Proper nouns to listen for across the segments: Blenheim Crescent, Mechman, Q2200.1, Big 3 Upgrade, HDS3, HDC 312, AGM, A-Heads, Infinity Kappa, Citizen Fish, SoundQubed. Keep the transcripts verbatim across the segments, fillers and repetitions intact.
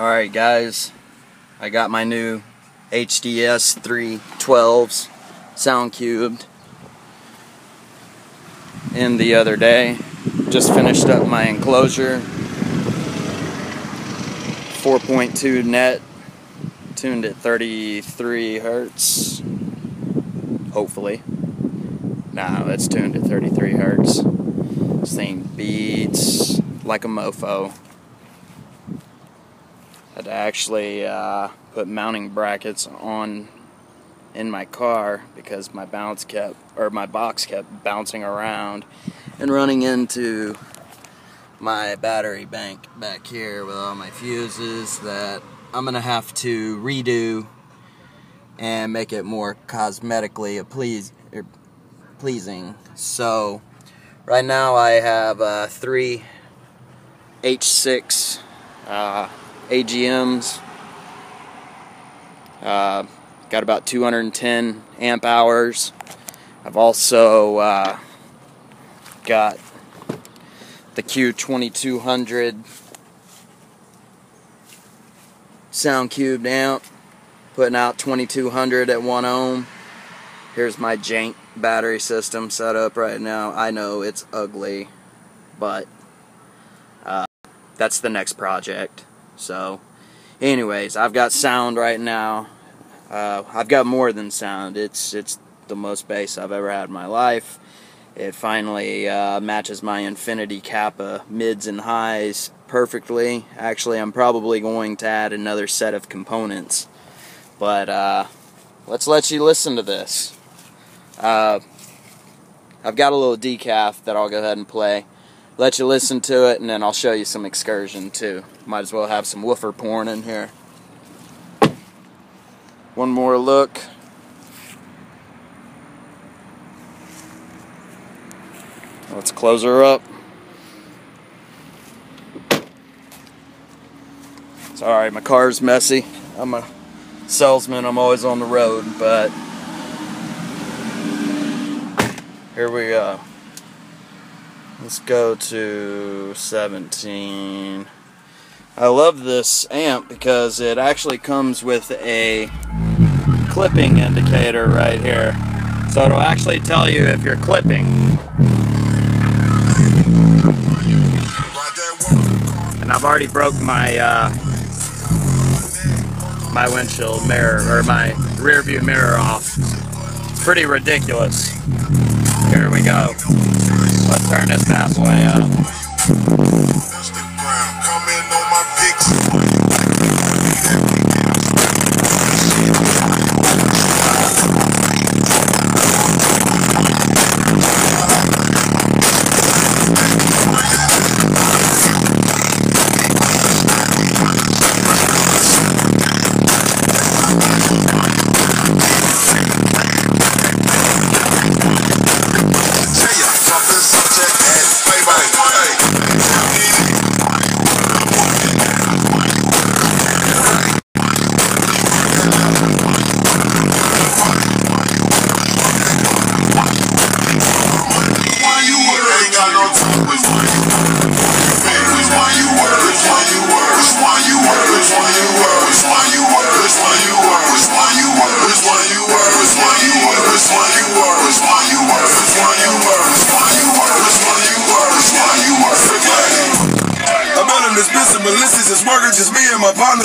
Alright guys, I got my new H D S three twelves SoundQubed in the other day. Just finished up my enclosure, four point two net, tuned at thirty-three hertz, hopefully. Nah, that's tuned at thirty-three hertz. This thing beats like a mofo. Had to actually uh, put mounting brackets on in my car because my bounce kept, or my box kept bouncing around and running into my battery bank back here with all my fuses that I'm gonna have to redo and make it more cosmetically please er, pleasing. So right now I have uh, three H six uh, A G Ms, uh, got about two hundred ten amp hours. I've also uh, got the Q twenty-two hundred SoundQubed amp, putting out twenty-two hundred at one ohm. Here's my jank battery system set up right now. I know it's ugly, but uh, that's the next project. So anyways, I've got sound right now. uh, I've got more than sound. It's it's the most bass I've ever had in my life. It finally uh, matches my Infinity Kappa mids and highs perfectly. Actually, I'm probably going to add another set of components, but uh, let's let you listen to this. uh, I've got a little decaf that I'll go ahead and play. Let you listen to it, and then I'll show you some excursion too. Might as well have some woofer porn in here. One more look. Let's close her up. Sorry, my car's messy. I'm a salesman, I'm always on the road, but here we go. Let's go to seventeen. I love this amp because it actually comes with a clipping indicator right here. So it'll actually tell you if you're clipping. And I've already broke my uh, my windshield mirror, or my rear view mirror off. It's pretty ridiculous. Here we go. Let's turn this bad boy up. It's working, just me and my partner.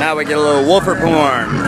Now we get a little woofer porn.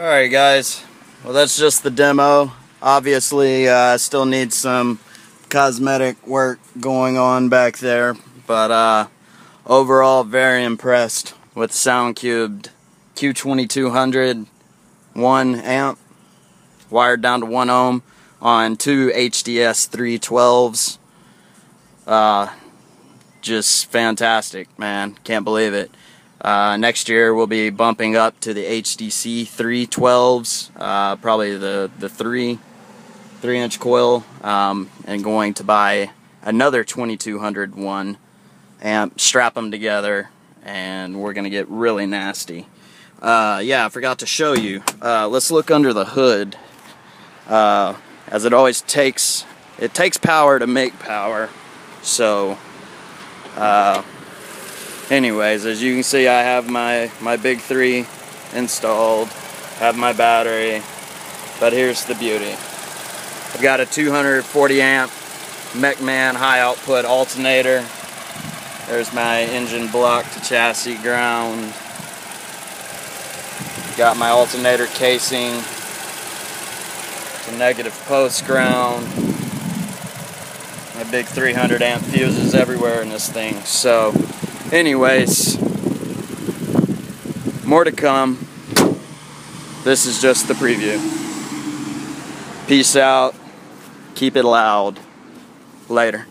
Alright guys, well that's just the demo. Obviously I uh, still need some cosmetic work going on back there, but uh, overall very impressed with SoundQubed Q twenty-two hundred one amp wired down to one ohm on two H D S three twelves. Uh, just fantastic, man. Can't believe it. Uh, next year we'll be bumping up to the H D C three twelves, uh, probably the, the three, three inch coil, um, and going to buy another twenty-two hundred one amp, strap them together, and we're going to get really nasty. Uh, yeah, I forgot to show you. Uh, let's look under the hood, uh, as it always takes, it takes power to make power, so, uh, anyways, as you can see, I have my, my big three installed, have my battery, but here's the beauty. I've got a two hundred forty amp Mechman high output alternator. There's my engine block to chassis ground. Got my alternator casing to negative post ground. My big three hundred amp fuses everywhere in this thing, so... Anyways, more to come. This is just the preview. Peace out. Keep it loud. Later.